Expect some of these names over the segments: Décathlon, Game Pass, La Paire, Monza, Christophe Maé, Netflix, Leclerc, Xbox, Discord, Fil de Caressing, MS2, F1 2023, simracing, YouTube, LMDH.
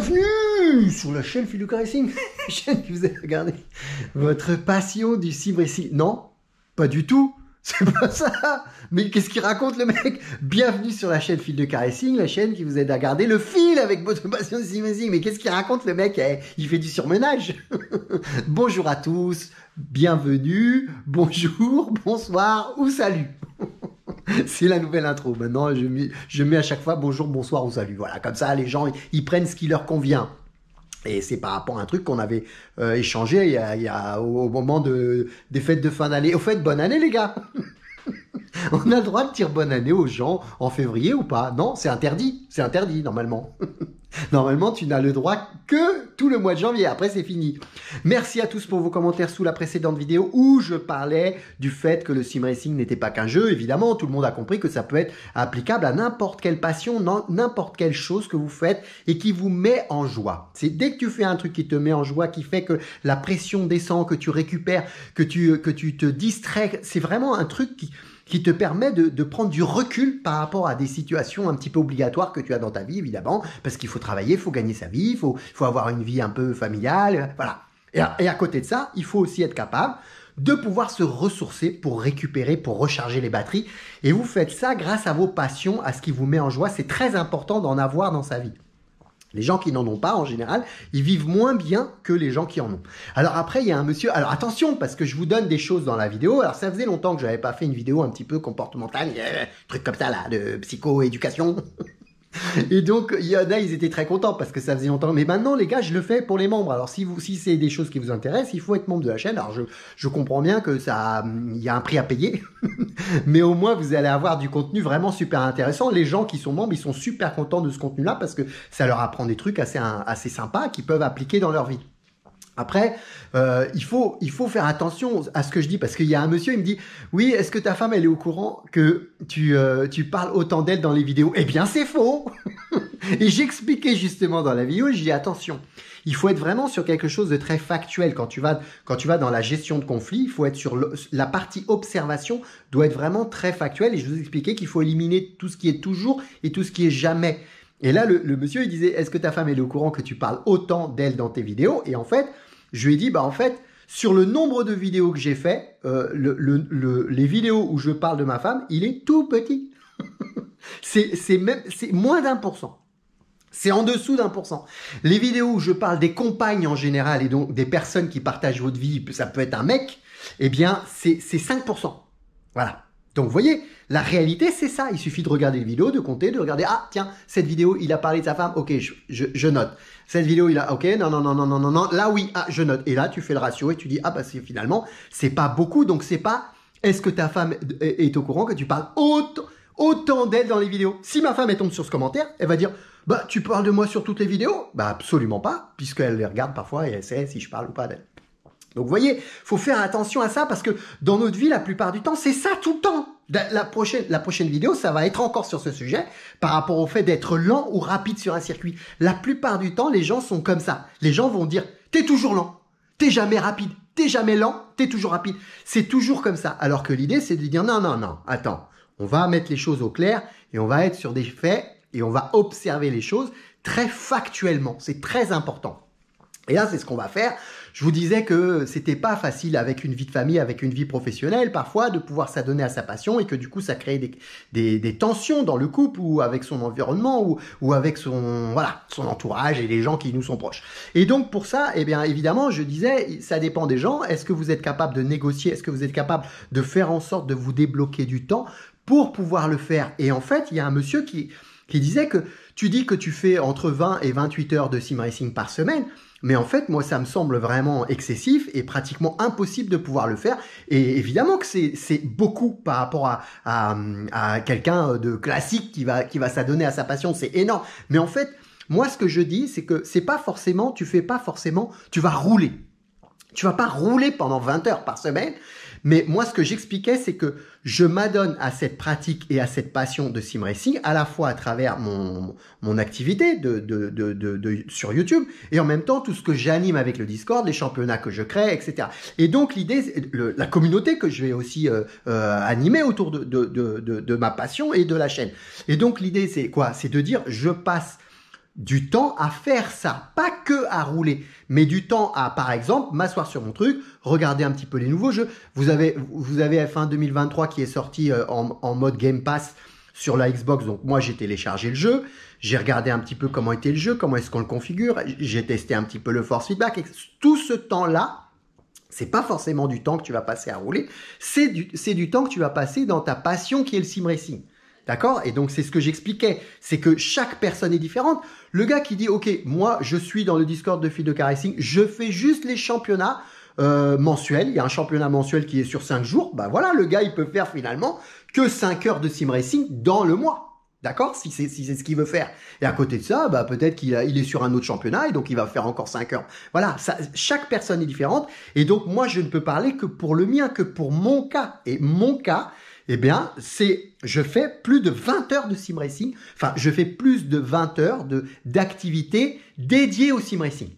bienvenue sur la chaîne Fil de Caressing, chaîne qui vous a regardé votre passion du simracing. Non, pas du tout, c'est pas ça. Mais qu'est-ce qu'il raconte le mec? Bienvenue sur la chaîne Fil de Caressing, la chaîne qui vous aide à garder le fil avec votre passion du simracing. Mais qu'est-ce qu'il raconte le mec? Il fait du surmenage. Bonjour à tous, bienvenue, bonjour, bonsoir ou salut. C'est la nouvelle intro. Maintenant, je mets à chaque fois bonjour, bonsoir ou salut. Voilà, comme ça, les gens, ils prennent ce qui leur convient. Et c'est par rapport à un truc qu'on avait échangé au moment des fêtes de fin d'année. Au fait, bonne année, les gars. On a le droit de dire bonne année aux gens en février ou pas? Non, c'est interdit. C'est interdit, normalement. Normalement, tu n'as le droit que tout le mois de janvier. Après, c'est fini. Merci à tous pour vos commentaires sous la précédente vidéo où je parlais du fait que le simracing n'était pas qu'un jeu. Évidemment, tout le monde a compris que ça peut être applicable à n'importe quelle passion, n'importe quelle chose que vous faites et qui vous met en joie. C'est dès que tu fais un truc qui te met en joie, qui fait que la pression descend, que tu récupères, que tu te distrais. C'est vraiment un truc qui te permet de prendre du recul par rapport à des situations un petit peu obligatoires que tu as dans ta vie, évidemment, parce qu'il faut travailler, il faut gagner sa vie, il faut avoir une vie un peu familiale, voilà. Et à côté de ça, il faut aussi être capable de pouvoir se ressourcer pour récupérer, pour recharger les batteries. Et vous faites ça grâce à vos passions, à ce qui vous met en joie. C'est très important d'en avoir dans sa vie. Les gens qui n'en ont pas, en général, ils vivent moins bien que les gens qui en ont. Alors après, il y a un monsieur... Alors attention, parce que je vous donne des choses dans la vidéo. Alors ça faisait longtemps que je n'avais pas fait une vidéo un petit peu comportementale, truc comme ça, là, de psycho-éducation. Et donc, il y en a, ils étaient très contents parce que ça faisait longtemps. Mais maintenant, les gars, je le fais pour les membres. Alors, si c'est des choses qui vous intéressent, il faut être membre de la chaîne. Alors, je comprends bien que ça, il y a un prix à payer. Mais au moins, vous allez avoir du contenu vraiment super intéressant. Les gens qui sont membres, ils sont super contents de ce contenu-là parce que ça leur apprend des trucs assez sympas qu'ils peuvent appliquer dans leur vie. Après, il faut faire attention à ce que je dis, parce qu'il y a un monsieur, il me dit « Oui, est-ce que ta femme, elle est au courant que tu parles autant d'elle dans les vidéos ?» Eh bien, c'est faux. Et j'expliquais justement dans la vidéo, je dis « Attention, il faut être vraiment sur quelque chose de très factuel. Quand tu vas dans la gestion de conflits, il faut être sur la partie observation doit être vraiment très factuelle. » Et je vous expliquais qu'il faut éliminer tout ce qui est toujours et tout ce qui est jamais. Et là, le monsieur, il disait « Est-ce que ta femme, elle est au courant que tu parles autant d'elle dans tes vidéos ?» Et en fait, je lui ai dit, bah en fait, sur le nombre de vidéos que j'ai fait, les vidéos où je parle de ma femme, il est tout petit. C'est moins d'1%. C'est en dessous d'1%. Les vidéos où je parle des compagnes en général et donc des personnes qui partagent votre vie, ça peut être un mec, eh bien, c'est 5%. Voilà. Donc, vous voyez, la réalité, c'est ça. Il suffit de regarder les vidéos, de compter, de regarder. Ah, tiens, cette vidéo, il a parlé de sa femme. Ok, je note. Cette vidéo, il a... Ok, non. Là, oui, ah, je note. Et là, tu fais le ratio et tu dis, ah, bah, finalement, c'est pas beaucoup. Donc, c'est pas, est-ce que ta femme est au courant que tu parles autant d'elle dans les vidéos? Si ma femme, elle tombe sur ce commentaire, elle va dire, bah, tu parles de moi sur toutes les vidéos? Bah, absolument pas, puisqu'elle les regarde parfois et elle sait si je parle ou pas d'elle. Donc, vous voyez, faut faire attention à ça parce que dans notre vie, la plupart du temps, c'est ça tout le temps. La prochaine vidéo, ça va être encore sur ce sujet par rapport au fait d'être lent ou rapide sur un circuit. La plupart du temps, les gens sont comme ça. Les gens vont dire, t'es toujours lent, t'es jamais rapide, t'es jamais lent, t'es toujours rapide. C'est toujours comme ça. Alors que l'idée, c'est de dire, non, attends, on va mettre les choses au clair et on va être sur des faits et on va observer les choses très factuellement. C'est très important. Et là, c'est ce qu'on va faire. Je vous disais que c'était pas facile avec une vie de famille, avec une vie professionnelle, parfois, de pouvoir s'adonner à sa passion et que du coup, ça crée des tensions dans le couple ou avec son environnement ou avec son entourage et les gens qui nous sont proches. Et donc, pour ça, eh bien, évidemment, je disais, ça dépend des gens. Est-ce que vous êtes capable de négocier? Est-ce que vous êtes capable de faire en sorte de vous débloquer du temps pour pouvoir le faire? Et en fait, il y a un monsieur qui disait que tu dis que tu fais entre 20 et 28 heures de simracing par semaine. Mais en fait, moi, ça me semble vraiment excessif et pratiquement impossible de pouvoir le faire. Et évidemment que c'est beaucoup par rapport à quelqu'un de classique qui va s'adonner à sa passion. C'est énorme. Mais en fait, moi, ce que je dis, c'est que c'est pas forcément, tu fais pas forcément, tu vas rouler. Tu vas pas rouler pendant 20 heures par semaine. Mais moi, ce que j'expliquais, c'est que je m'adonne à cette pratique et à cette passion de simracing, à la fois à travers mon activité sur YouTube, et en même temps, tout ce que j'anime avec le Discord, les championnats que je crée, etc. Et donc, l'idée, la communauté que je vais aussi animer autour de ma passion et de la chaîne. Et donc, l'idée, c'est quoi? C'est de dire, je passe du temps à faire ça, pas que à rouler, mais du temps à, par exemple, m'asseoir sur mon truc, regarder un petit peu les nouveaux jeux. Vous avez F1 2023 qui est sorti en mode Game Pass sur la Xbox, donc moi j'ai téléchargé le jeu, j'ai regardé un petit peu comment était le jeu, comment est-ce qu'on le configure, j'ai testé un petit peu le force feedback, et tout ce temps-là, c'est pas forcément du temps que tu vas passer à rouler, c'est du temps que tu vas passer dans ta passion qui est le simracing. D'accord? Et donc, c'est ce que j'expliquais. C'est que chaque personne est différente. Le gars qui dit, OK, moi, je suis dans le Discord de Fil de Caressing, je fais juste les championnats mensuels. Il y a un championnat mensuel qui est sur 5 jours. Ben voilà, le gars, il peut faire finalement que 5 heures de simracing dans le mois. D'accord? Si c'est ce qu'il veut faire. Et à côté de ça, bah, peut-être qu'il est sur un autre championnat et donc il va faire encore 5 heures. Voilà. Ça, chaque personne est différente. Et donc, moi, je ne peux parler que pour le mien, que pour mon cas. Et mon cas, eh bien, je fais plus de 20 heures de simracing. Enfin, je fais plus de 20 heures d'activités dédiées au simracing.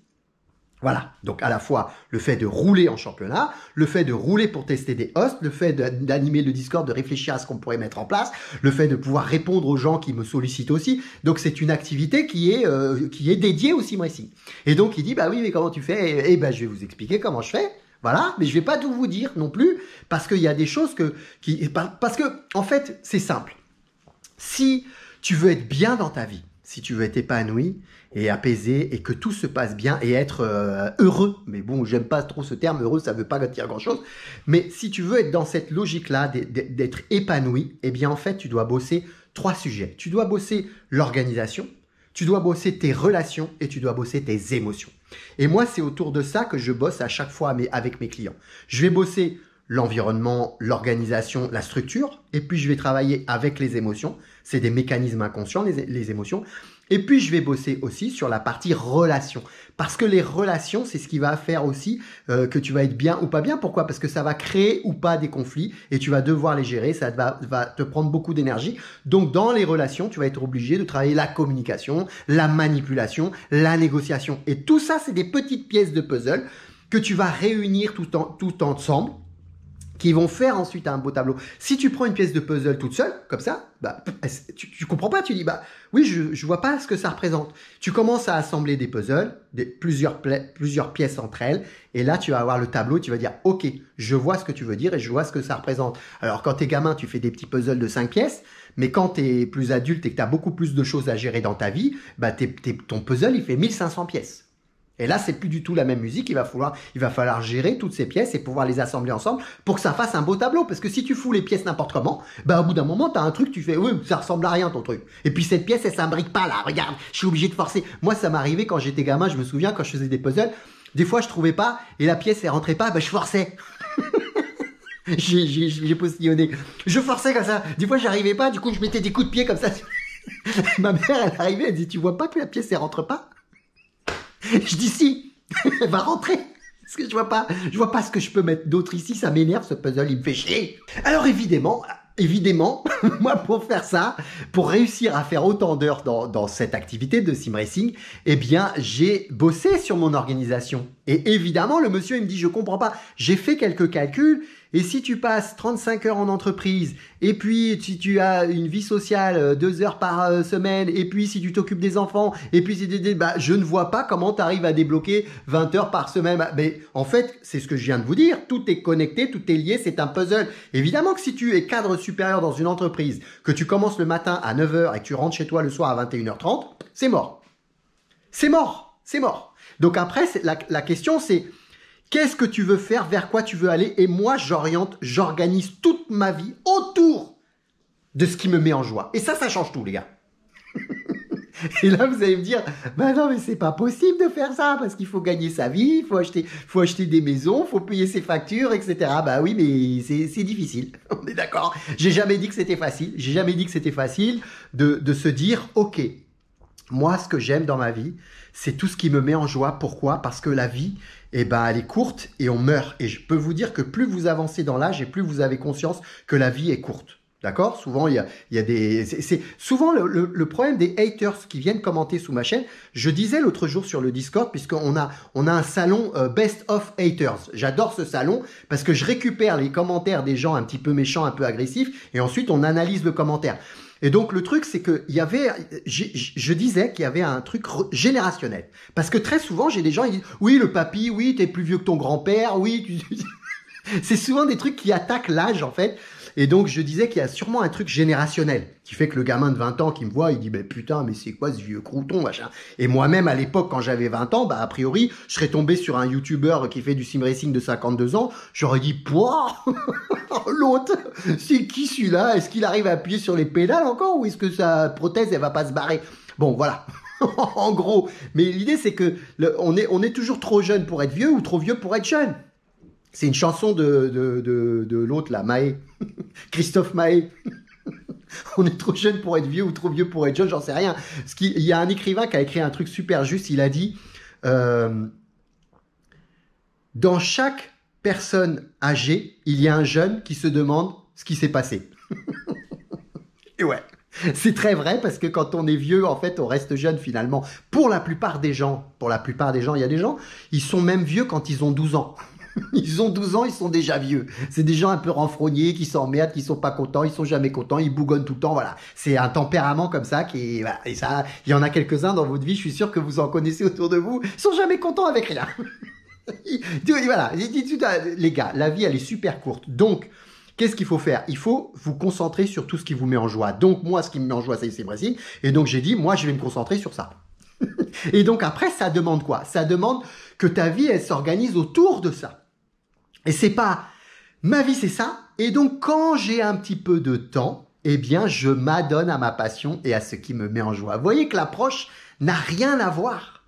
Voilà. Donc, à la fois, le fait de rouler en championnat, le fait de rouler pour tester des hosts, le fait d'animer le Discord, de réfléchir à ce qu'on pourrait mettre en place, le fait de pouvoir répondre aux gens qui me sollicitent aussi. Donc, c'est une activité qui est dédiée au simracing. Et donc, il dit, bah oui, mais comment tu fais? Eh ben, je vais vous expliquer comment je fais. Voilà, mais je vais pas tout vous dire non plus, parce qu'il y a des choses parce que, en fait, c'est simple. Si tu veux être bien dans ta vie, si tu veux être épanoui et apaisé et que tout se passe bien et être heureux, mais bon, j'aime pas trop ce terme, heureux, ça veut pas dire grand chose, mais si tu veux être dans cette logique-là d'être épanoui, eh bien, en fait, tu dois bosser 3 sujets. Tu dois bosser l'organisation, tu dois bosser tes relations et tu dois bosser tes émotions. Et moi, c'est autour de ça que je bosse à chaque fois avec mes clients. Je vais bosser l'environnement, l'organisation, la structure, et puis je vais travailler avec les émotions. C'est des mécanismes inconscients, les émotions. Et puis, je vais bosser aussi sur la partie relation. Parce que les relations, c'est ce qui va faire aussi que tu vas être bien ou pas bien. Pourquoi? Parce que ça va créer ou pas des conflits et tu vas devoir les gérer. Ça va te prendre beaucoup d'énergie. Donc, dans les relations, tu vas être obligé de travailler la communication, la manipulation, la négociation. Et tout ça, c'est des petites pièces de puzzle que tu vas réunir tout ensemble, qui vont faire ensuite un beau tableau. Si tu prends une pièce de puzzle toute seule, comme ça, bah, tu comprends pas, tu dis, bah oui, je vois pas ce que ça représente. Tu commences à assembler des puzzles, plusieurs pièces entre elles, et là, tu vas avoir le tableau, tu vas dire, OK, je vois ce que tu veux dire et je vois ce que ça représente. Alors, quand t'es gamin, tu fais des petits puzzles de 5 pièces, mais quand t'es plus adulte et que t'as beaucoup plus de choses à gérer dans ta vie, bah, ton puzzle, il fait 1500 pièces. Et là, c'est plus du tout la même musique. Il va falloir gérer toutes ces pièces et pouvoir les assembler ensemble pour que ça fasse un beau tableau. Parce que si tu fous les pièces n'importe comment, bah, au bout d'un moment, t'as un truc, tu fais, oui, ça ressemble à rien, ton truc. Et puis, cette pièce, elle s'imbrique pas, là. Regarde, je suis obligé de forcer. Moi, ça m'arrivait quand j'étais gamin. Je me souviens, quand je faisais des puzzles, des fois, je trouvais pas et la pièce, elle rentrait pas, bah, je forçais. J'ai postillonné. Je forçais comme ça. Des fois, j'arrivais pas. Du coup, je mettais des coups de pied comme ça. Ma mère, elle arrivait, elle dit, tu vois pas que la pièce, elle rentre pas? Je dis si, elle va rentrer. Parce que je vois pas ce que je peux mettre d'autre ici, ça m'énerve ce puzzle, il me fait chier. Alors évidemment, moi pour faire ça, pour réussir à faire autant d'heures dans cette activité de simracing, eh bien j'ai bossé sur mon organisation. Et évidemment, le monsieur il me dit je comprends pas, j'ai fait quelques calculs. Et si tu passes 35 heures en entreprise, et puis si tu as une vie sociale 2 heures par semaine, et puis si tu t'occupes des enfants, et puis si tu... Bah, je ne vois pas comment tu arrives à débloquer 20 heures par semaine. Mais en fait, c'est ce que je viens de vous dire. Tout est connecté, tout est lié, c'est un puzzle. Évidemment que si tu es cadre supérieur dans une entreprise, que tu commences le matin à 9 h et que tu rentres chez toi le soir à 21 h 30, c'est mort. C'est mort, c'est mort. Donc après, la question c'est... Qu'est-ce que tu veux faire? Vers quoi tu veux aller? Et moi, j'organise toute ma vie autour de ce qui me met en joie. Et ça change tout, les gars. Et là, vous allez me dire, bah non, mais c'est pas possible de faire ça parce qu'il faut gagner sa vie, il faut acheter des maisons, il faut payer ses factures, etc. Bah oui, mais c'est difficile. On est d'accord. J'ai jamais dit que c'était facile. J'ai jamais dit que c'était facile de se dire, OK, moi, ce que j'aime dans ma vie, c'est tout ce qui me met en joie. Pourquoi? Parce que la vie... Eh ben, elle est courte et on meurt. Et je peux vous dire que plus vous avancez dans l'âge et plus vous avez conscience que la vie est courte. D'accord? Souvent, il y a des... C'est souvent le problème des haters qui viennent commenter sous ma chaîne. Je disais l'autre jour sur le Discord, puisqu'on a un salon Best of Haters. J'adore ce salon parce que je récupère les commentaires des gens un petit peu méchants, un peu agressifs, et ensuite on analyse le commentaire. Et donc le truc, c'est que il y avait, je disais qu'il y avait un truc générationnel, parce que très souvent j'ai des gens qui disent oui le papy, oui t'es plus vieux que ton grand-père, oui, c'est souvent des trucs qui attaquent l'âge en fait. Et donc je disais qu'il y a sûrement un truc générationnel qui fait que le gamin de 20 ans qui me voit, il dit ben putain mais c'est quoi ce vieux crouton machin. Et moi-même à l'époque quand j'avais 20 ans, bah a priori je serais tombé sur un youtubeur qui fait du simracing de 52 ans, j'aurais dit pouah. L'autre, c'est qui celui-là? Est-ce qu'il arrive à appuyer sur les pédales encore ou est-ce que sa prothèse elle va pas se barrer? Bon voilà, en gros. Mais l'idée c'est que on est toujours trop jeune pour être vieux ou trop vieux pour être jeune. C'est une chanson de l'autre là, Maé, Christophe Maé. On est trop jeune pour être vieux ou trop vieux pour être jeune, j'en sais rien. Il y a un écrivain qui a écrit un truc super juste. Il a dit dans chaque personne âgée, il y a un jeune qui se demande ce qui s'est passé. Et ouais, c'est très vrai parce que quand on est vieux, en fait, on reste jeune finalement. Pour la plupart des gens, il y a des gens, ils sont même vieux quand ils ont 12 ans. Ils ont 12 ans, ils sont déjà vieux. C'est des gens un peu renfrognés, qui s'emmerdent, qui sont pas contents, ils sont jamais contents, ils bougonnent tout le temps, voilà. C'est un tempérament comme ça qui, voilà. Et ça, il y en a quelques-uns dans votre vie, je suis sûr que vous en connaissez autour de vous, ils sont jamais contents avec rien. Voilà, les gars, la vie elle est super courte. Donc, qu'est-ce qu'il faut faire? Il faut vous concentrer sur tout ce qui vous met en joie. Donc moi, ce qui me met en joie, c'est le simracing. Et donc j'ai dit, moi je vais me concentrer sur ça. Et donc après, ça demande quoi? Ça demande que ta vie elle s'organise autour de ça. Et c'est pas, ma vie c'est ça. Et donc quand j'ai un petit peu de temps, eh bien je m'adonne à ma passion et à ce qui me met en joie. Vous voyez que l'approche n'a rien à voir.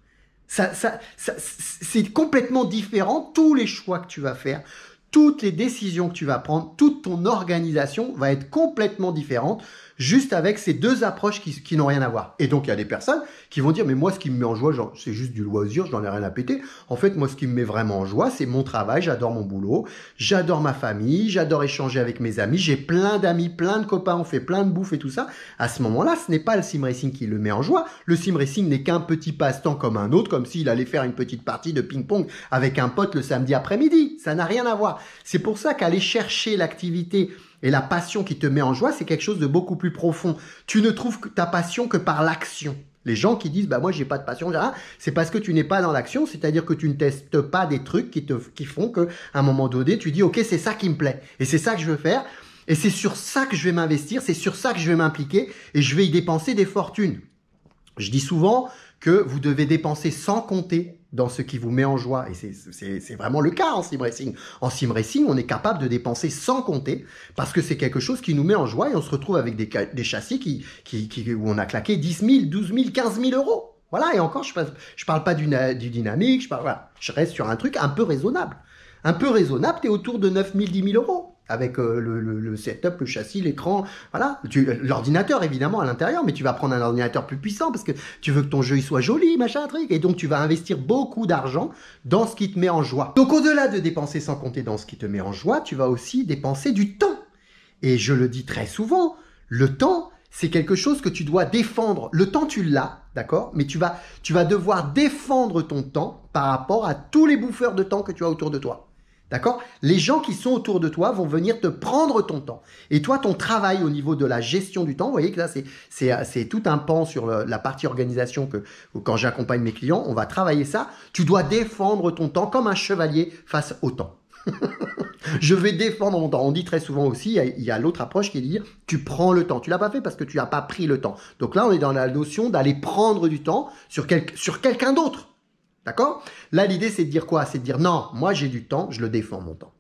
C'est complètement différent. Tous les choix que tu vas faire, toutes les décisions que tu vas prendre, toute ton organisation va être complètement différente juste avec ces deux approches qui n'ont rien à voir. Et donc, il y a des personnes qui vont dire « Mais moi, ce qui me met en joie, c'est juste du loisir, je n'en ai rien à péter. En fait, moi, ce qui me met vraiment en joie, c'est mon travail, j'adore mon boulot, j'adore ma famille, j'adore échanger avec mes amis, j'ai plein d'amis, plein de copains, on fait plein de bouffe et tout ça. » À ce moment-là, ce n'est pas le simracing qui le met en joie. Le simracing n'est qu'un petit passe-temps comme un autre, comme s'il allait faire une petite partie de ping-pong avec un pote le samedi après-midi. Ça n'a rien à voir. C'est pour ça qu'aller chercher l'activité et la passion qui te met en joie, c'est quelque chose de beaucoup plus profond. Tu ne trouves ta passion que par l'action. Les gens qui disent « bah moi, j'ai pas de passion », c'est parce que tu n'es pas dans l'action, c'est-à-dire que tu ne testes pas des trucs qui font qu'à un moment donné, tu dis « ok, c'est ça qui me plaît et c'est ça que je veux faire et c'est sur ça que je vais m'investir, c'est sur ça que je vais m'impliquer et je vais y dépenser des fortunes ». Je dis souvent que vous devez dépenser sans compter dans ce qui vous met en joie. Et c'est vraiment le cas en simracing. En simracing, on est capable de dépenser sans compter parce que c'est quelque chose qui nous met en joie et on se retrouve avec des châssis où on a claqué 10 000, 12 000, 15 000 euros. Voilà, et encore, je parle pas du dynamique, voilà, je reste sur un truc un peu raisonnable. Un peu raisonnable, t'es autour de 9 000, 10 000 euros. Avec le setup, le châssis, l'écran, voilà. L'ordinateur, évidemment, à l'intérieur, mais tu vas prendre un ordinateur plus puissant parce que tu veux que ton jeu il soit joli, machin, truc. Et donc, tu vas investir beaucoup d'argent dans ce qui te met en joie. Donc, au-delà de dépenser sans compter dans ce qui te met en joie, tu vas aussi dépenser du temps. Et je le dis très souvent, le temps, c'est quelque chose que tu dois défendre. Le temps, tu l'as, d'accord? Mais tu vas devoir défendre ton temps par rapport à tous les bouffeurs de temps que tu as autour de toi. D'accord? Les gens qui sont autour de toi vont venir te prendre ton temps. Et toi, ton travail au niveau de la gestion du temps, vous voyez que là, c'est tout un pan sur la partie organisation que quand j'accompagne mes clients, on va travailler ça. Tu dois défendre ton temps comme un chevalier face au temps. Je vais défendre mon temps. On dit très souvent aussi, il y a l'autre approche qui est de dire, tu prends le temps. Tu l'as pas fait parce que tu n'as pas pris le temps. Donc là, on est dans la notion d'aller prendre du temps sur quelqu'un d'autre. D'accord? Là, l'idée, c'est de dire quoi? C'est de dire, non, moi, j'ai du temps, je le défends, mon temps.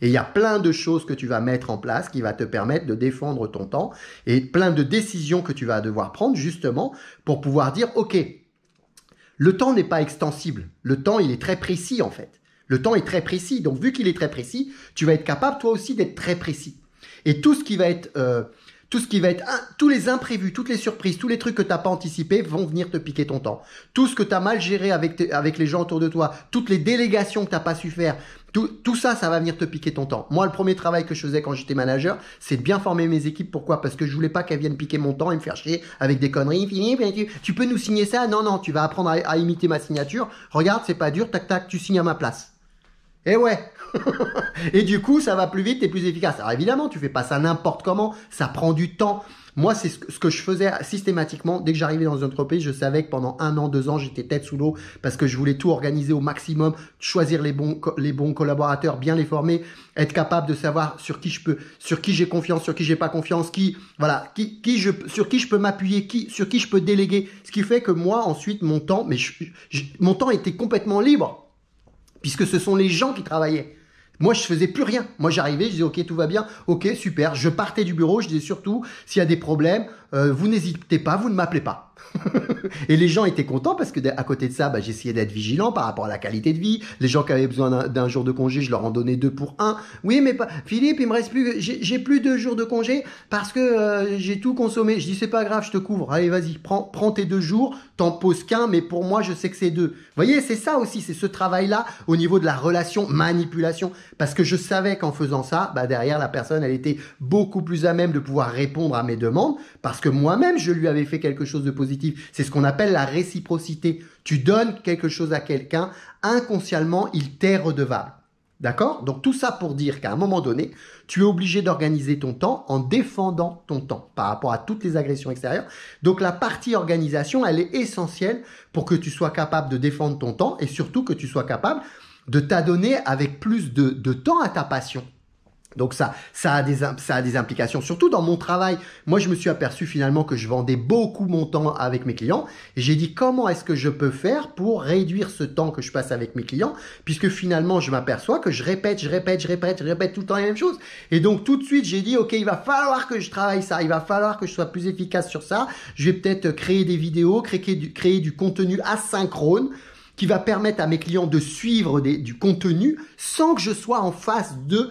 Et il y a plein de choses que tu vas mettre en place qui va te permettre de défendre ton temps et plein de décisions que tu vas devoir prendre, justement, pour pouvoir dire, OK, le temps n'est pas extensible. Le temps, il est très précis, en fait. Le temps est très précis. Donc, vu qu'il est très précis, tu vas être capable, toi aussi, d'être très précis. Et tout ce qui va être... tous les imprévus, toutes les surprises, tous les trucs que t'as pas anticipé vont venir te piquer ton temps. Tout ce que t'as mal géré avec les gens autour de toi, toutes les délégations que t'as pas su faire, Tout ça, ça va venir te piquer ton temps. Moi, le premier travail que je faisais quand j'étais manager, c'est bien former mes équipes. Pourquoi? Parce que je voulais pas qu'elles viennent piquer mon temps et me faire chier avec des conneries. Tu peux nous signer ça? Non, non, tu vas apprendre à imiter ma signature. Regarde, c'est pas dur, tac, tac, tu signes à ma place. Et ouais. Et du coup, ça va plus vite et plus efficace. Alors évidemment, tu fais pas ça n'importe comment. Ça prend du temps. Moi, c'est ce que je faisais systématiquement. Dès que j'arrivais dans une entreprise, je savais que pendant 1 an, 2 ans, j'étais tête sous l'eau parce que je voulais tout organiser au maximum, choisir les bons collaborateurs, bien les former, être capable de savoir sur qui je peux, sur qui j'ai confiance, sur qui j'ai pas confiance, sur qui je peux m'appuyer, sur qui je peux déléguer. Ce qui fait que moi, ensuite, mon temps, mon temps était complètement libre puisque ce sont les gens qui travaillaient. Moi, je faisais plus rien. Moi, j'arrivais, je disais, OK, tout va bien. OK, super. Je partais du bureau. Je disais surtout, s'il y a des problèmes, vous n'hésitez pas, vous ne m'appelez pas. Et les gens étaient contents parce que à côté de ça, bah, j'essayais d'être vigilant par rapport à la qualité de vie. Les gens qui avaient besoin d'un jour de congé, je leur en donnais 2 pour 1. Oui, mais pas, Philippe, il me reste plus, j'ai plus 2 jours de congé parce que j'ai tout consommé. Je dis, c'est pas grave, je te couvre. Allez, vas-y, prends tes 2 jours, t'en poses qu'un, mais pour moi, je sais que c'est 2. Vous voyez, c'est ça aussi, c'est ce travail-là au niveau de la relation manipulation, parce que je savais qu'en faisant ça, bah, derrière la personne, elle était beaucoup plus à même de pouvoir répondre à mes demandes parce que moi-même, je lui avais fait quelque chose de positif. C'est ce qu'on appelle la réciprocité. Tu donnes quelque chose à quelqu'un, inconsciemment, il t'est redevable. D'accord? Donc tout ça pour dire qu'à un moment donné, tu es obligé d'organiser ton temps en défendant ton temps par rapport à toutes les agressions extérieures. Donc la partie organisation, elle est essentielle pour que tu sois capable de défendre ton temps et surtout que tu sois capable de t'adonner avec plus de temps à ta passion. Donc ça a des implications. Surtout dans mon travail, moi je me suis aperçu finalement que je vendais beaucoup mon temps avec mes clients et j'ai dit comment est-ce que je peux faire pour réduire ce temps que je passe avec mes clients puisque finalement je m'aperçois que je répète tout le temps les mêmes choses. Et donc tout de suite j'ai dit ok, il va falloir que je travaille ça, il va falloir que je sois plus efficace sur ça, je vais peut-être créer des vidéos, créer du contenu asynchrone qui va permettre à mes clients de suivre du contenu sans que je sois en face d'eux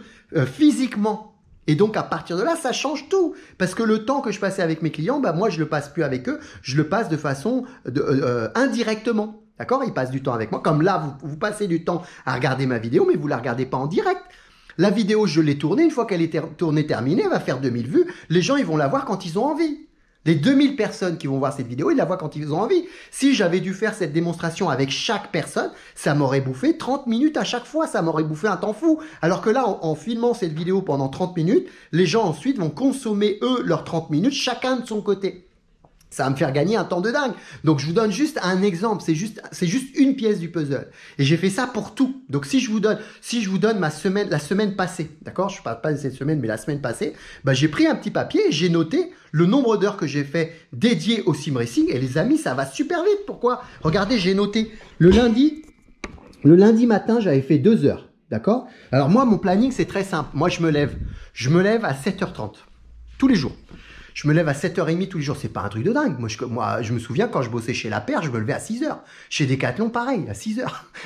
physiquement. Et donc à partir de là, ça change tout parce que le temps que je passais avec mes clients, bah moi je le passe plus avec eux, je le passe de façon indirectement. D'accord? Ils passent du temps avec moi. Comme là, vous passez du temps à regarder ma vidéo, mais vous la regardez pas en direct. La vidéo, je l'ai tournée. Une fois qu'elle est terminée, elle va faire 2000 vues. Les gens, ils vont la voir quand ils ont envie. Les 2000 personnes qui vont voir cette vidéo, ils la voient quand ils ont envie. Si j'avais dû faire cette démonstration avec chaque personne, ça m'aurait bouffé 30 minutes à chaque fois. Ça m'aurait bouffé un temps fou. Alors que là, en filmant cette vidéo pendant 30 minutes, les gens ensuite vont consommer, eux, leurs 30 minutes, chacun de son côté. Ça va me faire gagner un temps de dingue. Donc, je vous donne juste un exemple. C'est juste une pièce du puzzle. Et j'ai fait ça pour tout. Donc, si je vous donne la semaine passée, d'accord? Je parle pas de cette semaine, mais la semaine passée, bah, j'ai pris un petit papier et j'ai noté le nombre d'heures que j'ai fait dédiées au simracing. Et les amis, ça va super vite. Pourquoi? Regardez, j'ai noté le lundi matin, j'avais fait 2 heures. D'accord? Alors, moi, mon planning, c'est très simple. Moi, je me lève à 7h30. Tous les jours. Je me lève à 7h30 tous les jours. C'est pas un truc de dingue. Moi, je me souviens quand je bossais chez La Paire, je me levais à 6h. Chez Décathlon, pareil, à 6h.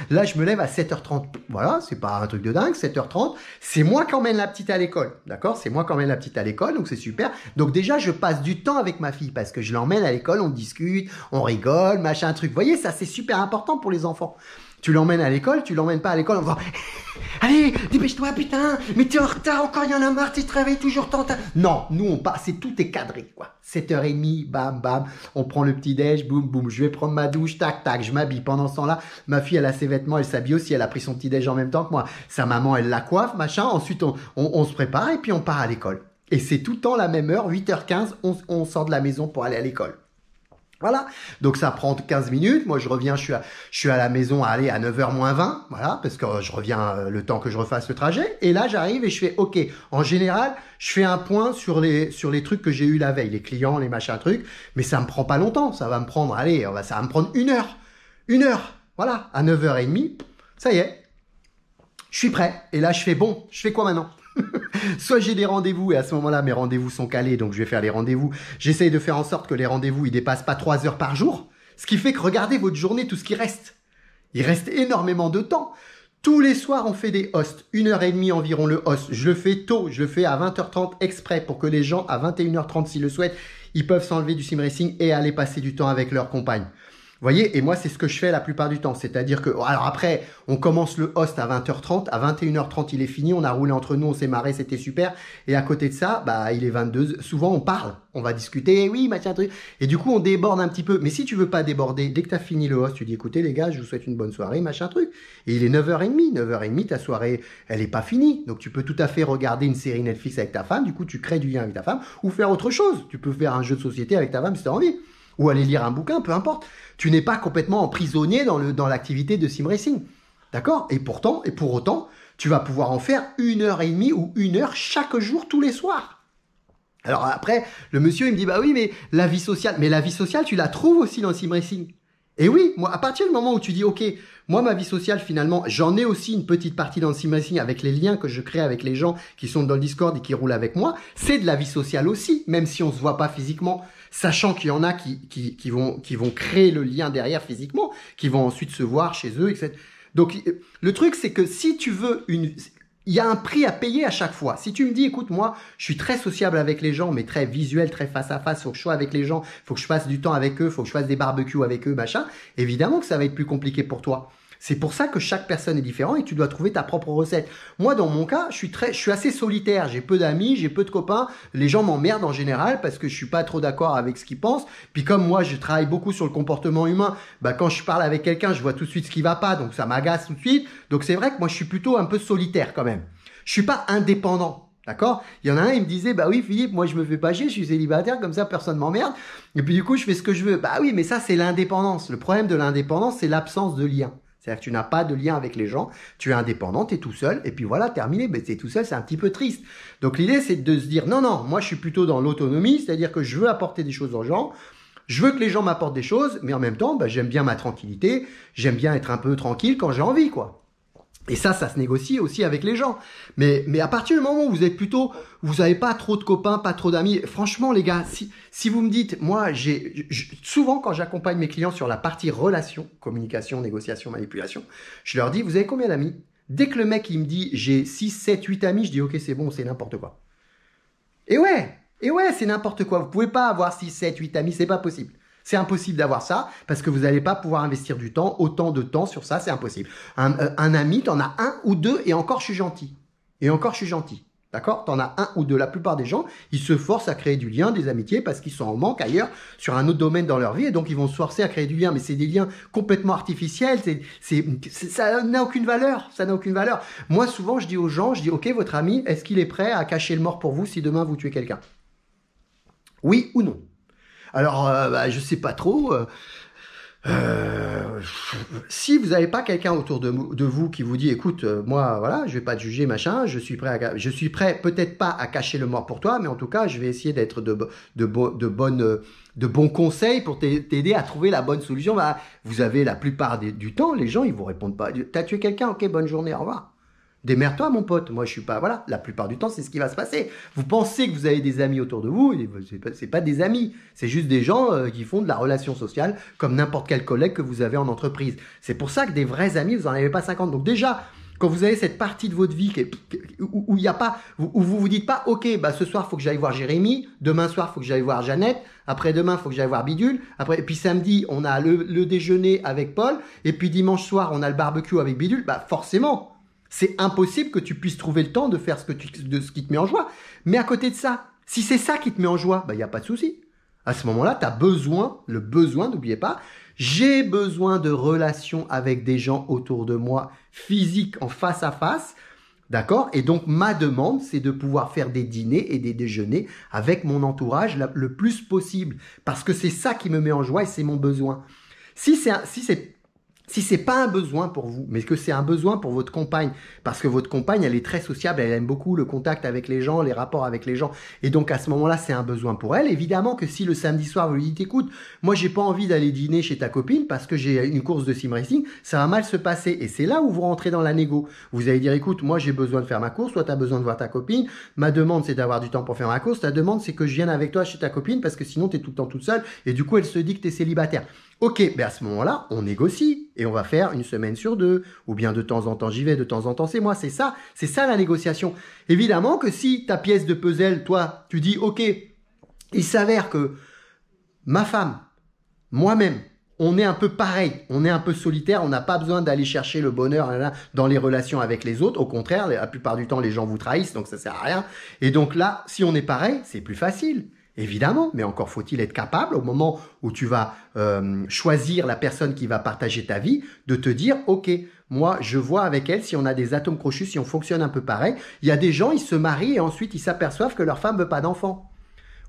Là, je me lève à 7h30. Voilà, c'est pas un truc de dingue. 7h30, c'est moi qui emmène la petite à l'école. D'accord? C'est moi qui emmène la petite à l'école, donc c'est super. Donc déjà, je passe du temps avec ma fille parce que je l'emmène à l'école, on discute, on rigole, machin, truc. Vous voyez, ça, c'est super important pour les enfants. Tu l'emmènes à l'école, tu l'emmènes pas à l'école, on va allez, dépêche-toi, putain, mais t'es en retard, encore il y en a marre, tu travailles toujours tant. Non, nous on passe, tout est cadré, quoi. 7h30, bam, bam, on prend le petit-déj, boum, boum, je vais prendre ma douche, tac, tac, je m'habille. Pendant ce temps-là, ma fille, elle a ses vêtements, elle s'habille aussi, elle a pris son petit-déj en même temps que moi. Sa maman, elle la coiffe, machin, ensuite on se prépare et puis on part à l'école. Et c'est tout le temps la même heure, 8h15, on sort de la maison pour aller à l'école. Voilà, donc ça prend 15 minutes. Moi, je reviens, je suis à la maison à aller à 9h moins 20, voilà, parce que je reviens le temps que je refasse le trajet. Et là, j'arrive et je fais, ok, en général, je fais un point sur les trucs que j'ai eu la veille, les clients, les machins trucs, mais ça me prend pas longtemps. Ça va me prendre, allez, ça va me prendre une heure, voilà, à 9h30, ça y est, je suis prêt. Et là, je fais, bon, je fais quoi maintenant? Soit j'ai des rendez-vous et à ce moment-là mes rendez-vous sont calés, donc je vais faire les rendez-vous. J'essaye de faire en sorte que les rendez-vous ils dépassent pas 3 heures par jour, ce qui fait que regardez votre journée, tout ce qui reste, il reste énormément de temps. Tous les soirs on fait des hosts, 1h30 environ le host. Je le fais tôt, je le fais à 20h30 exprès pour que les gens à 21h30 s'ils le souhaitent, ils peuvent s'enlever du simracing et aller passer du temps avec leur compagne. Vous voyez, et moi, c'est ce que je fais la plupart du temps. C'est-à-dire que, alors après, on commence le host à 20h30. À 21h30, il est fini. On a roulé entre nous, on s'est marré, c'était super. Et à côté de ça, bah, il est 22. Souvent, on parle. On va discuter. Oui, machin, truc. Et du coup, on déborde un petit peu. Mais si tu veux pas déborder, dès que t'as fini le host, tu dis, écoutez, les gars, je vous souhaite une bonne soirée, machin, truc. Et il est 9h30. 9h30, ta soirée, elle est pas finie. Donc, tu peux tout à fait regarder une série Netflix avec ta femme. Du coup, tu crées du lien avec ta femme ou faire autre chose. Tu peux faire un jeu de société avec ta femme si t'as envie. Ou aller lire un bouquin, peu importe. Tu n'es pas complètement emprisonné dans l'activité de simracing. D'accord? Et pourtant, et pour autant, tu vas pouvoir en faire 1h30 ou 1 heure chaque jour, tous les soirs. Alors après, le monsieur, il me dit, bah oui, mais la vie sociale, tu la trouves aussi dans le simracing. Et oui, moi, à partir du moment où tu dis, ok, moi, ma vie sociale, finalement, j'en ai aussi une petite partie dans le simracing avec les liens que je crée avec les gens qui sont dans le Discord et qui roulent avec moi. C'est de la vie sociale aussi, même si on se voit pas physiquement. Sachant qu'il y en a qui vont créer le lien derrière physiquement, qui vont ensuite se voir chez eux, etc. Donc, le truc, c'est que si tu veux il y a un prix à payer à chaque fois. Si tu me dis, écoute, moi, je suis très sociable avec les gens, mais très visuel, très face à face, faut que je sois avec les gens, faut que je passe du temps avec eux, faut que je fasse des barbecues avec eux, machin, évidemment que ça va être plus compliqué pour toi. C'est pour ça que chaque personne est différente et tu dois trouver ta propre recette. Moi, dans mon cas, je suis assez solitaire. J'ai peu d'amis, j'ai peu de copains. Les gens m'emmerdent en général parce que je suis pas trop d'accord avec ce qu'ils pensent. Puis comme moi, je travaille beaucoup sur le comportement humain, bah, quand je parle avec quelqu'un, je vois tout de suite ce qui va pas. Donc, ça m'agace tout de suite. Donc, c'est vrai que moi, je suis plutôt un peu solitaire quand même. Je suis pas indépendant. D'accord? Il y en a un, il me disait, bah oui, Philippe, moi, je me fais pas chier, je suis célibataire, comme ça, personne m'emmerde. Et puis, du coup, je fais ce que je veux. Bah oui, mais ça, c'est l'indépendance. Le problème de l'indépendance, c'est l'absence de lien. C'est-à-dire que tu n'as pas de lien avec les gens, tu es indépendant, tu es tout seul, et puis voilà, terminé. Mais t'es tout seul, c'est un petit peu triste. Donc l'idée, c'est de se dire, non, non, moi je suis plutôt dans l'autonomie, c'est-à-dire que je veux apporter des choses aux gens, je veux que les gens m'apportent des choses, mais en même temps, bah, j'aime bien ma tranquillité, j'aime bien être un peu tranquille quand j'ai envie, quoi. Et ça, ça se négocie aussi avec les gens. Mais à partir du moment où vous êtes plutôt, vous avez pas trop de copains, pas trop d'amis, franchement, les gars, si vous me dites, moi, souvent, quand j'accompagne mes clients sur la partie relation, communication, négociation, manipulation, je leur dis, vous avez combien d'amis? Dès que le mec, il me dit, j'ai 6, 7, 8 amis, je dis, ok, c'est bon, c'est n'importe quoi. Et ouais, c'est n'importe quoi. Vous pouvez pas avoir 6, 7, 8 amis, c'est pas possible. C'est impossible d'avoir ça parce que vous n'allez pas pouvoir investir du temps, autant de temps sur ça, c'est impossible. Un ami, t'en as un ou deux et encore je suis gentil. D'accord? T'en as un ou deux. La plupart des gens, ils se forcent à créer du lien, des amitiés parce qu'ils sont en manque ailleurs sur un autre domaine dans leur vie et donc ils vont se forcer à créer du lien. Mais c'est des liens complètement artificiels. Ça n'a aucune valeur. Moi, souvent, je dis aux gens, ok, votre ami, est-ce qu'il est prêt à cacher le mort pour vous si demain vous tuez quelqu'un? Oui ou non? Alors, bah, je sais pas trop. Si vous n'avez pas quelqu'un autour de vous qui vous dit, écoute, moi, voilà, je vais pas te juger, machin, je suis prêt, peut-être pas à cacher le mort pour toi, mais en tout cas, je vais essayer d'être de bons conseils pour t'aider à trouver la bonne solution. Bah, vous avez la plupart du temps, les gens, ils vous répondent pas. T'as tué quelqu'un, ok, bonne journée, au revoir. Démerde-toi, mon pote. Moi, je suis pas, voilà. La plupart du temps, c'est ce qui va se passer. Vous pensez que vous avez des amis autour de vous. C'est pas des amis. C'est juste des gens qui font de la relation sociale comme n'importe quel collègue que vous avez en entreprise. C'est pour ça que des vrais amis, vous en avez pas 50. Donc, déjà, quand vous avez cette partie de votre vie où il y a pas, où vous vous dites pas, ok, bah, ce soir, faut que j'aille voir Jérémy. Demain soir, faut que j'aille voir Jeannette. Après-demain, faut que j'aille voir Bidule. Après, et puis samedi, on a le déjeuner avec Paul. Et puis dimanche soir, on a le barbecue avec Bidule. Bah, forcément. C'est impossible que tu puisses trouver le temps de faire ce qui te met en joie. Mais à côté de ça, si c'est ça qui te met en joie, bah, il n'y a pas de souci. À ce moment-là, tu as le besoin, n'oubliez pas, j'ai besoin de relations avec des gens autour de moi, physiques, en face à face. D'accord? Et donc, ma demande, c'est de pouvoir faire des dîners et des déjeuners avec mon entourage le plus possible. Parce que c'est ça qui me met en joie et c'est mon besoin. Si c'est pas un besoin pour vous, mais que c'est un besoin pour votre compagne, parce que votre compagne, elle est très sociable, elle aime beaucoup le contact avec les gens, les rapports avec les gens, et donc à ce moment-là, c'est un besoin pour elle. Évidemment que si le samedi soir, vous lui dites, écoute, moi, j'ai pas envie d'aller dîner chez ta copine parce que j'ai une course de simracing, ça va mal se passer. Et c'est là où vous rentrez dans la négo. Vous allez dire, écoute, moi, j'ai besoin de faire ma course, toi, t'as besoin de voir ta copine, ma demande, c'est d'avoir du temps pour faire ma course, ta demande, c'est que je vienne avec toi chez ta copine parce que sinon, t'es tout le temps toute seule, et du coup, elle se dit que t'es célibataire. Ok, ben à ce moment-là, on négocie et on va faire une semaine sur deux, ou bien de temps en temps j'y vais, de temps en temps c'est moi, c'est ça la négociation. Évidemment que si ta pièce de puzzle, toi, tu dis ok, il s'avère que ma femme, moi-même, on est un peu pareil, on est un peu solitaire, on n'a pas besoin d'aller chercher le bonheur dans les relations avec les autres. Au contraire, la plupart du temps, les gens vous trahissent, donc ça sert à rien. Et donc là, si on est pareil, c'est plus facile. Évidemment, mais encore faut-il être capable, au moment où tu vas choisir la personne qui va partager ta vie, de te dire « Ok, moi, je vois avec elle si on a des atomes crochus, si on fonctionne un peu pareil. » Il y a des gens, ils se marient et ensuite, ils s'aperçoivent que leur femme veut pas d'enfant.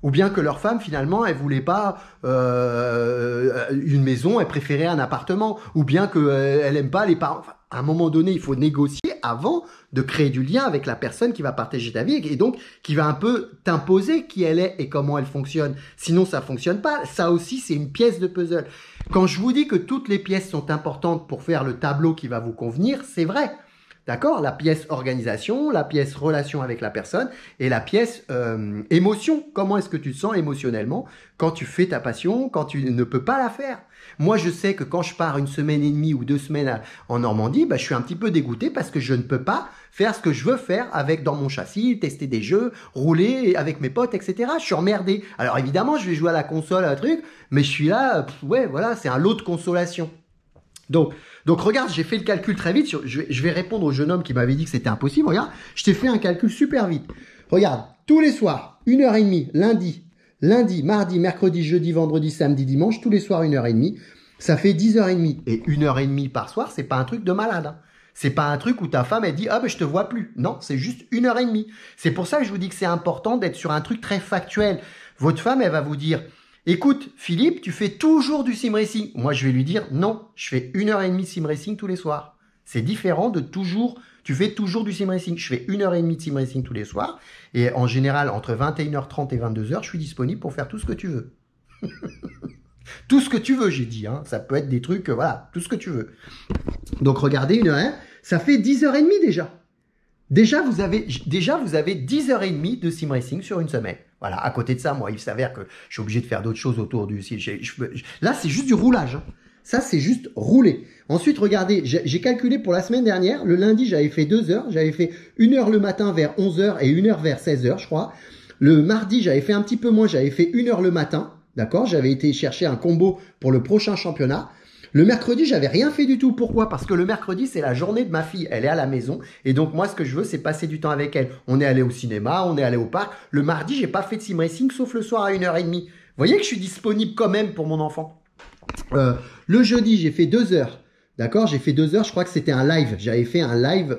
Ou bien que leur femme, finalement, elle voulait pas une maison, elle préférait un appartement. Ou bien qu'elle aime pas les parents. Enfin, à un moment donné, il faut négocier avant de créer du lien avec la personne qui va partager ta vie et donc qui va un peu t'imposer qui elle est et comment elle fonctionne. Sinon, ça fonctionne pas. Ça aussi, c'est une pièce de puzzle. Quand je vous dis que toutes les pièces sont importantes pour faire le tableau qui va vous convenir, c'est vrai. D'accord? La pièce organisation, la pièce relation avec la personne et la pièce émotion. Comment est-ce que tu te sens émotionnellement quand tu fais ta passion, quand tu ne peux pas la faire? Moi, je sais que quand je pars une semaine et demie ou 2 semaines en Normandie, bah, je suis un petit peu dégoûté parce que je ne peux pas faire ce que je veux faire avec dans mon châssis, tester des jeux, rouler avec mes potes, etc. Je suis emmerdé. Alors évidemment, je vais jouer à la console, à un truc, mais je suis là, ouais, voilà, c'est un lot de consolation. Donc regarde, j'ai fait le calcul très vite. Je vais répondre au jeune homme qui m'avait dit que c'était impossible. Regarde, je t'ai fait un calcul super vite. Regarde, tous les soirs, 1h30, lundi, mardi, mercredi, jeudi, vendredi, samedi, dimanche, tous les soirs, 1h30. Ça fait 10h30. Et 1h30 par soir, c'est pas un truc de malade. Hein. C'est pas un truc où ta femme, elle dit « Ah ben, je te vois plus ». Non, c'est juste 1h30. C'est pour ça que je vous dis que c'est important d'être sur un truc très factuel. Votre femme, elle va vous dire « Écoute, Philippe, tu fais toujours du simracing. » Moi, je vais lui dire, non, je fais 1h30 de simracing tous les soirs. C'est différent de toujours, tu fais toujours du simracing. Je fais 1h30 de simracing tous les soirs. Et en général, entre 21h30 et 22h, je suis disponible pour faire tout ce que tu veux. Tout ce que tu veux, j'ai dit. Hein. Ça peut être des trucs, voilà, tout ce que tu veux. Donc, regardez, 1h30, ça fait 10h30 déjà. Déjà, vous avez 10h30 de simracing sur une semaine. Voilà, à côté de ça, moi, il s'avère que je suis obligé de faire d'autres choses autour du... Là, c'est juste du roulage. Hein. Ça, c'est juste rouler. Ensuite, regardez, j'ai calculé pour la semaine dernière. Le lundi, j'avais fait 2 heures. J'avais fait 1 heure le matin vers 11h et 1 heure vers 16h, je crois. Le mardi, j'avais fait un petit peu moins. J'avais fait 1 heure le matin. D'accord? J'avais été chercher un combo pour le prochain championnat. Le mercredi, j'avais rien fait du tout. Pourquoi? Parce que le mercredi, c'est la journée de ma fille. Elle est à la maison. Et donc, moi, ce que je veux, c'est passer du temps avec elle. On est allé au cinéma, on est allé au parc. Le mardi, j'ai pas fait de simracing, sauf le soir à 1h30. Vous voyez que je suis disponible quand même pour mon enfant. Le jeudi, j'ai fait 2 heures. D'accord? J'ai fait 2 heures. Je crois que c'était un live. J'avais fait un live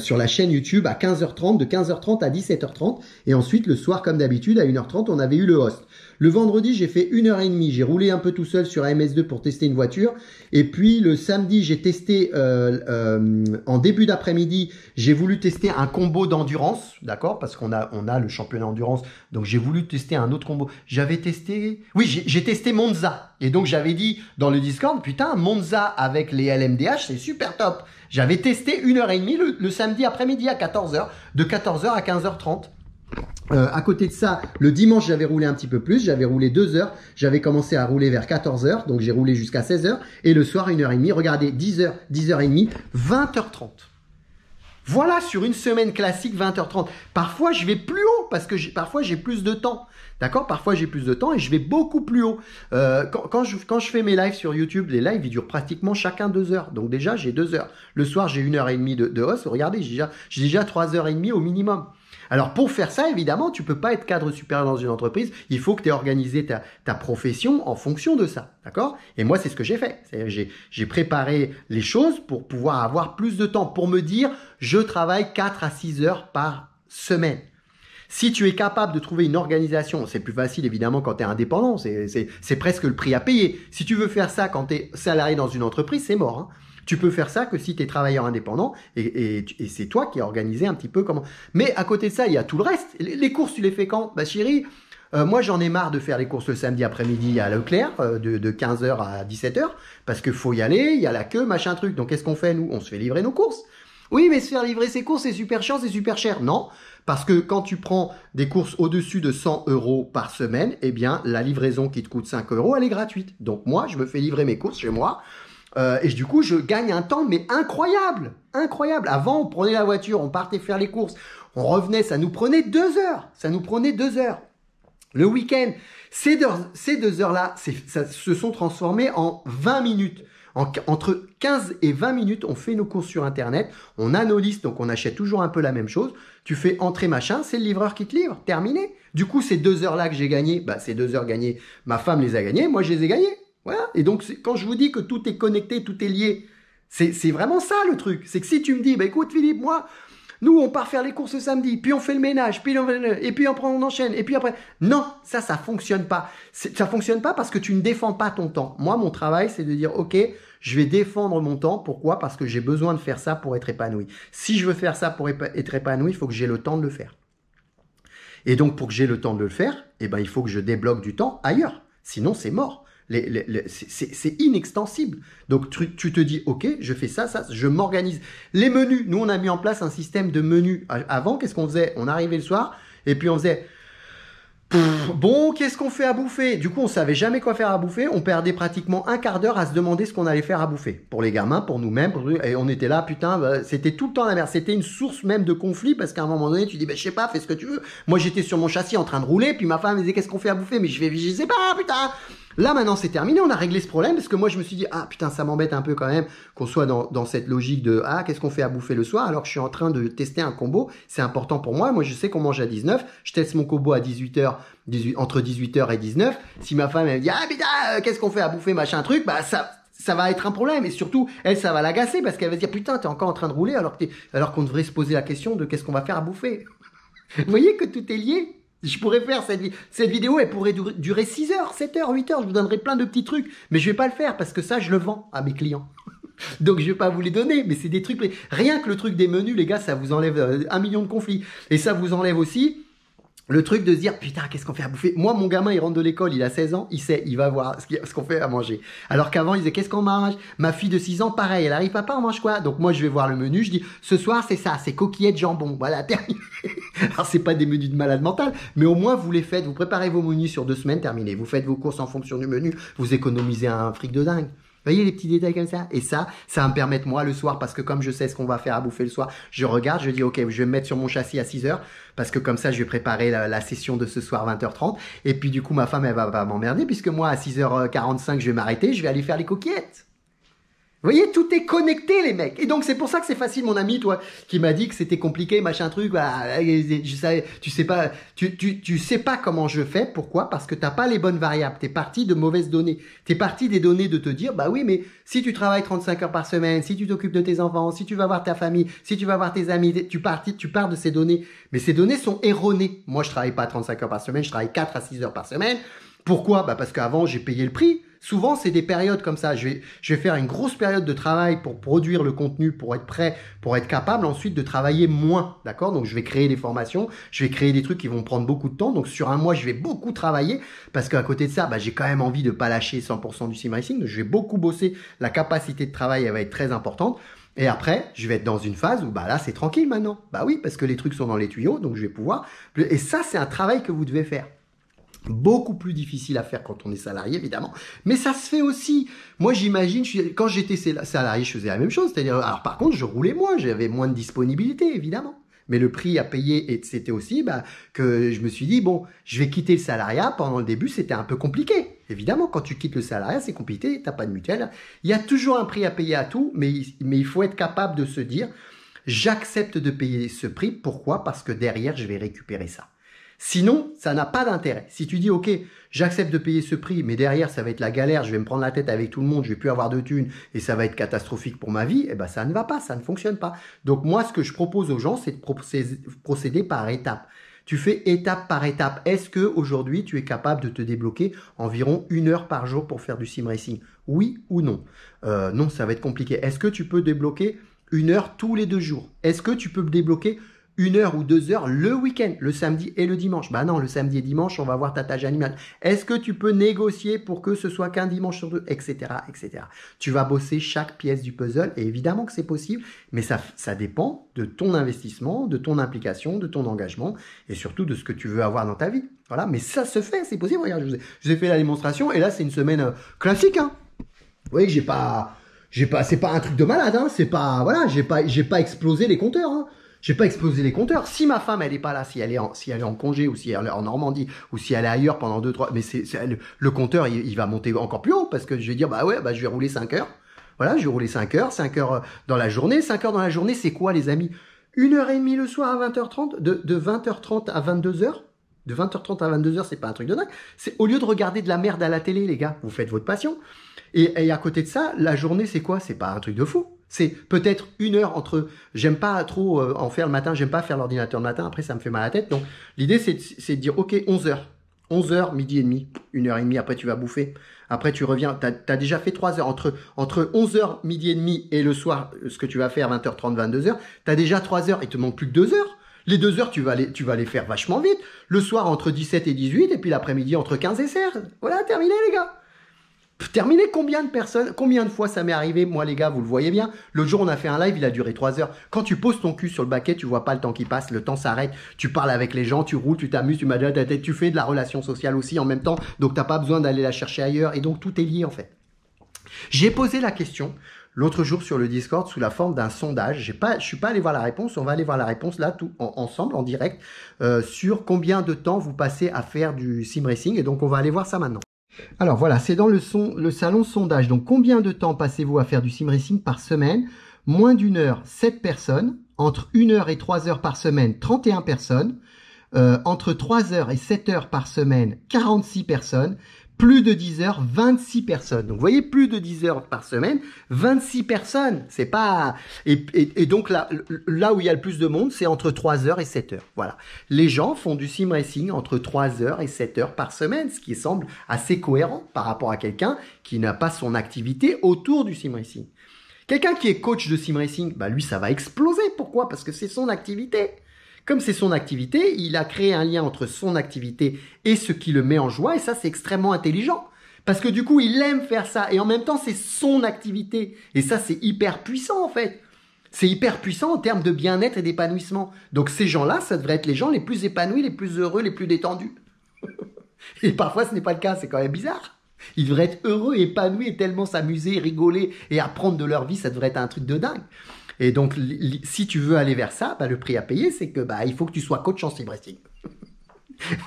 sur la chaîne YouTube à 15h30, de 15h30 à 17h30. Et ensuite, le soir, comme d'habitude, à 1h30, on avait eu le host. Le vendredi, j'ai fait 1h30. J'ai roulé un peu tout seul sur MS2 pour tester une voiture. Et puis, le samedi, j'ai testé, en début d'après-midi, j'ai voulu tester un combo d'endurance. D'accord? Parce qu'on a, le championnat endurance. Donc, j'ai voulu tester un autre combo. J'avais testé... Oui, j'ai testé Monza. Et donc, j'avais dit dans le Discord, putain, Monza avec les LMDH, c'est super top. J'avais testé 1h30 le samedi après-midi à 14h, de 14h à 15h30. À côté de ça, le dimanche, j'avais roulé un petit peu plus. J'avais roulé 2 heures. J'avais commencé à rouler vers 14h. Donc, j'ai roulé jusqu'à 16h. Et le soir, 1h30. Regardez, 10h, 10h30, 20h30. Voilà, sur une semaine classique, 20h30. Parfois, je vais plus haut parce que parfois, j'ai plus de temps. D'accord? Parfois, j'ai plus de temps et je vais beaucoup plus haut. Quand je fais mes lives sur YouTube, les lives, ils durent pratiquement chacun 2 heures. Donc, déjà, j'ai 2 heures. Le soir, j'ai 1h30 de hausse. Regardez, j'ai déjà 3h30 au minimum. Alors, pour faire ça, évidemment, tu peux pas être cadre supérieur dans une entreprise. Il faut que tu aies organisé ta profession en fonction de ça. D'accord? Et moi, c'est ce que j'ai fait. J'ai préparé les choses pour pouvoir avoir plus de temps, pour me dire, je travaille 4 à 6 heures par semaine. Si tu es capable de trouver une organisation, c'est plus facile évidemment quand tu es indépendant, c'est presque le prix à payer. Si tu veux faire ça quand tu es salarié dans une entreprise, c'est mort. Hein. Tu peux faire ça que si tu es travailleur indépendant et c'est toi qui as organisé un petit peu comment. Mais à côté de ça, il y a tout le reste. Les courses, tu les fais quand? Bah chérie, moi j'en ai marre de faire les courses le samedi après-midi à Leclerc de 15h à 17h parce que faut y aller, il y a la queue, machin truc. Donc qu'est-ce qu'on fait nous? On se fait livrer nos courses. Oui, mais se faire livrer ses courses, c'est super chiant, c'est super cher. Non, parce que quand tu prends des courses au-dessus de 100 € par semaine, eh bien, la livraison qui te coûte 5 €, elle est gratuite. Donc moi, je me fais livrer mes courses chez moi. Et du coup, je gagne un temps, mais incroyable, incroyable. Avant, on prenait la voiture, on partait faire les courses, on revenait, ça nous prenait 2 heures. le week-end. Ces deux heures-là se sont transformées en 20 minutes. Entre 15 et 20 minutes, on fait nos courses sur Internet, on a nos listes, donc on achète toujours un peu la même chose. Tu fais entrer machin, c'est le livreur qui te livre, terminé. Du coup, ces deux heures-là que j'ai gagnées, bah, ces deux heures gagnées, ma femme les a gagnées, moi je les ai gagnées. Voilà. Et donc, quand je vous dis que tout est connecté, tout est lié, c'est vraiment ça le truc. C'est que si tu me dis, bah, écoute Philippe, moi, nous, on part faire les courses le samedi, puis on fait le ménage, puis et puis on enchaîne, et puis après... Non, ça fonctionne pas. Ça fonctionne pas parce que tu ne défends pas ton temps. Moi, mon travail, c'est de dire, OK, je vais défendre mon temps. Pourquoi? Parce que j'ai besoin de faire ça pour être épanoui. Si je veux faire ça pour être épanoui, il faut que j'ai le temps de le faire. Et donc, pour que j'ai le temps de le faire, eh ben, il faut que je débloque du temps ailleurs. Sinon, c'est mort. C'est inextensible. Donc, tu te dis, OK, je fais ça, je m'organise. Les menus, nous, on a mis en place un système de menus. Avant, qu'est-ce qu'on faisait? On arrivait le soir et puis on faisait... Bon, qu'est-ce qu'on fait à bouffer? Du coup, on savait jamais quoi faire à bouffer. On perdait pratiquement un quart d'heure à se demander ce qu'on allait faire à bouffer. Pour les gamins, pour nous-mêmes. Et on était là, putain, bah, c'était tout le temps la merde. C'était une source même de conflit parce qu'à un moment donné, tu dis, bah, je sais pas, fais ce que tu veux. Moi, j'étais sur mon châssis en train de rouler, puis ma femme me disait, qu'est-ce qu'on fait à bouffer? Mais je sais pas, putain. Là, maintenant, c'est terminé. On a réglé ce problème parce que moi, je me suis dit, ah, putain, ça m'embête un peu quand même qu'on soit dans cette logique de, ah, qu'est-ce qu'on fait à bouffer le soir alors que je suis en train de tester un combo. C'est important pour moi. Moi, je sais qu'on mange à 19. Je teste mon combo à 18h. Entre 18h et 19h, si ma femme elle me dit « Ah putain, qu'est-ce qu'on fait à bouffer machin truc ?» bah ça va être un problème et surtout, elle, ça va l'agacer parce qu'elle va se dire « Putain, t'es encore en train de rouler alors qu'on devrait se poser la question de qu'est-ce qu'on va faire à bouffer. » Vous voyez que tout est lié. Je pourrais faire cette vidéo, elle pourrait durer 6 heures, 7 heures, 8 heures, je vous donnerai plein de petits trucs, mais je vais pas le faire parce que ça, je le vends à mes clients. Donc, je vais pas vous les donner, mais c'est des trucs... Rien que le truc des menus, les gars, ça vous enlève 1 million de conflits et ça vous enlève aussi... Le truc de se dire, putain, qu'est-ce qu'on fait à bouffer? Moi, mon gamin, il rentre de l'école, il a 16 ans, il sait, il va voir ce qu'on fait à manger. Alors qu'avant, il disait, qu'est-ce qu'on mange? Ma fille de 6 ans, pareil, elle arrive, papa, on mange quoi? Donc moi, je vais voir le menu, je dis, ce soir, c'est ça, c'est coquillettes, jambon. Voilà, terminé. Alors, c'est pas des menus de malade mental, mais au moins, vous les faites, vous préparez vos menus sur 2 semaines, terminé. Vous faites vos courses en fonction du menu, vous économisez un fric de dingue. Vous voyez les petits détails comme ça? Et ça va me permettre, moi, le soir, parce que comme je sais ce qu'on va faire à bouffer le soir, je regarde, je dis, OK, je vais me mettre sur mon châssis à 6 heures, parce que comme ça, je vais préparer la session de ce soir 20h30. Et puis, du coup, ma femme, elle va pas m'emmerder, puisque moi, à 6h45, je vais m'arrêter, je vais aller faire les coquillettes. Vous voyez, tout est connecté, les mecs. Et donc, c'est pour ça que c'est facile, mon ami, toi, qui m'a dit que c'était compliqué, machin truc. Voilà, je savais, tu sais pas comment je fais. Pourquoi? Parce que t'as pas les bonnes variables. T'es parti de mauvaises données. T'es parti des données de te dire, bah oui, mais si tu travailles 35 heures par semaine, si tu t'occupes de tes enfants, si tu vas voir ta famille, si tu vas voir tes amis, tu pars de ces données. Mais ces données sont erronées. Moi, je travaille pas 35 heures par semaine. Je travaille 4 à 6 heures par semaine. Pourquoi? Bah, parce qu'avant, j'ai payé le prix. Souvent, c'est des périodes comme ça. Je vais faire une grosse période de travail pour produire le contenu, pour être prêt, pour être capable ensuite de travailler moins. D'accord? Donc, je vais créer des formations, je vais créer des trucs qui vont prendre beaucoup de temps. Donc, sur un mois, je vais beaucoup travailler parce qu'à côté de ça, bah, j'ai quand même envie de pas lâcher 100% du simracing. Donc, je vais beaucoup bosser. La capacité de travail, elle va être très importante. Et après, je vais être dans une phase où, bah là, c'est tranquille maintenant. Bah oui, parce que les trucs sont dans les tuyaux, donc je vais pouvoir. Et ça, c'est un travail que vous devez faire. Beaucoup plus difficile à faire quand on est salarié, évidemment. Mais ça se fait aussi. Moi, j'imagine, quand j'étais salarié, je faisais la même chose. C'est-à-dire, alors par contre, je roulais moins, j'avais moins de disponibilité, évidemment. Mais le prix à payer, c'était aussi bah, que je me suis dit, bon, je vais quitter le salariat. Pendant le début, c'était un peu compliqué. Évidemment, quand tu quittes le salariat, c'est compliqué, t'as pas de mutuelle. Il y a toujours un prix à payer à tout, mais il faut être capable de se dire, j'accepte de payer ce prix. Pourquoi? Parce que derrière, je vais récupérer ça. Sinon, ça n'a pas d'intérêt. Si tu dis, OK, j'accepte de payer ce prix, mais derrière, ça va être la galère, je vais me prendre la tête avec tout le monde, je vais plus avoir de thunes et ça va être catastrophique pour ma vie, eh ben, ça ne va pas, ça ne fonctionne pas. Donc, moi, ce que je propose aux gens, c'est de procéder par étapes. Tu fais étape par étape. Est-ce que aujourd'hui tu es capable de te débloquer environ 1 heure par jour pour faire du simracing? Oui ou non? Non, ça va être compliqué. Est-ce que tu peux débloquer 1 heure tous les 2 jours? Est-ce que tu peux débloquer 1 heure ou 2 heures le week-end, le samedi et le dimanche? Bah non, le samedi et dimanche, on va voir ta tâche animale. Est-ce que tu peux négocier pour que ce soit qu'un dimanche sur 2, etc., etc. Tu vas bosser chaque pièce du puzzle et évidemment que c'est possible, mais ça dépend de ton investissement, de ton implication, de ton engagement et surtout de ce que tu veux avoir dans ta vie. Voilà, mais ça se fait, c'est possible. Regarde, je vous ai fait la démonstration et là, c'est une semaine classique, hein. Vous voyez que c'est pas un truc de malade, hein. C'est pas, voilà, j'ai pas explosé les compteurs, hein. J'ai pas explosé les compteurs. Si ma femme, elle est pas là, si elle est en congé ou si elle est en Normandie ou si elle est ailleurs pendant 2-3, mais le compteur, il va monter encore plus haut parce que je vais dire, bah ouais, bah je vais rouler 5 heures. Voilà, je vais rouler 5 heures dans la journée. 5 heures dans la journée, c'est quoi, les amis? 1h30 le soir à 20h30, de 20h30 à 22h. De 20h30 à 22h, c'est pas un truc de dingue. C'est au lieu de regarder de la merde à la télé, les gars, vous faites votre passion. Et à côté de ça, la journée, c'est quoi? C'est pas un truc de fou. C'est peut-être 1 heure entre... J'aime pas trop en faire le matin, j'aime pas faire l'ordinateur le matin, après ça me fait mal à la tête. Donc l'idée, c'est de dire, ok, 11h. 11h, midi et demi, 1h30, après tu vas bouffer. Après tu reviens, t'as déjà fait 3 heures. Entre 11h, midi et demi et le soir, ce que tu vas faire, 20h30, 22h, t'as déjà 3 heures, il te manque plus que 2 heures. Les 2 heures, tu vas les faire vachement vite. Le soir, entre 17 et 18, et puis l'après-midi, entre 15 et 16. Voilà, terminé, les gars. Terminé. Combien de fois ça m'est arrivé, moi, les gars, vous le voyez bien. Le jour, on a fait un live, il a duré 3 heures. Quand tu poses ton cul sur le baquet, tu vois pas le temps qui passe, le temps s'arrête. Tu parles avec les gens, tu roules, tu t'amuses, tu m'as donné ta tête, tu fais de la relation sociale aussi en même temps. Donc, t'as pas besoin d'aller la chercher ailleurs. Et donc, tout est lié, en fait. J'ai posé la question l'autre jour sur le Discord sous la forme d'un sondage. Je suis pas allé voir la réponse. On va aller voir la réponse là, tout ensemble, en direct, sur combien de temps vous passez à faire du simracing. Et donc, on va aller voir ça maintenant. Alors voilà, c'est dans le salon sondage. Donc, combien de temps passez-vous à faire du simracing par semaine? Moins d'1 heure, 7 personnes. Entre 1 heure et 3 heures par semaine, 31 personnes. Entre 3 heures et 7 heures par semaine, 46 personnes. Plus de 10 heures, 26 personnes. Donc, vous voyez, plus de 10 heures par semaine, 26 personnes. C'est pas... Et donc, là où il y a le plus de monde, c'est entre 3 heures et 7 heures. Voilà. Les gens font du simracing entre 3 heures et 7 heures par semaine, ce qui semble assez cohérent par rapport à quelqu'un qui n'a pas son activité autour du simracing. Quelqu'un qui est coach de simracing, bah lui, ça va exploser. Pourquoi? Parce que c'est son activité. Comme c'est son activité, il a créé un lien entre son activité et ce qui le met en joie. Et ça, c'est extrêmement intelligent. Parce que du coup, il aime faire ça. Et en même temps, c'est son activité. Et ça, c'est hyper puissant, en fait. C'est hyper puissant en termes de bien-être et d'épanouissement. Donc, ces gens-là, ça devrait être les gens les plus épanouis, les plus heureux, les plus détendus. Et parfois, ce n'est pas le cas. C'est quand même bizarre. Ils devraient être heureux, épanouis et tellement s'amuser, rigoler et apprendre de leur vie. Ça devrait être un truc de dingue. Et donc, si tu veux aller vers ça, bah, le prix à payer, c'est que bah, il faut que tu sois coach en simracing.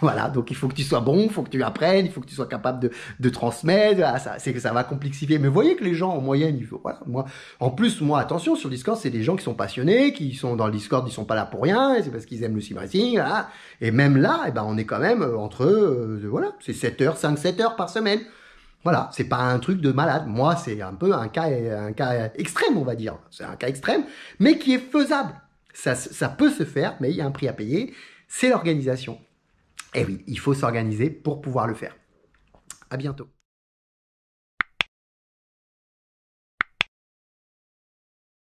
Voilà, donc il faut que tu sois bon, il faut que tu apprennes, il faut que tu sois capable de transmettre. Ah, c'est que ça va complexifier. Mais vous voyez que les gens, en moyenne, il faut, voilà, moi, en plus, moi, attention, sur Discord, c'est des gens qui sont passionnés, qui sont dans le Discord, ils sont pas là pour rien, c'est parce qu'ils aiment le simracing. Voilà. Et même là, eh ben, on est quand même entre, voilà, c'est 7 heures, 5-7 heures par semaine. Voilà, c'est pas un truc de malade. Moi, c'est un peu un cas extrême, on va dire. C'est un cas extrême, mais qui est faisable. Ça peut se faire, mais il y a un prix à payer. C'est l'organisation. Et oui, il faut s'organiser pour pouvoir le faire. À bientôt.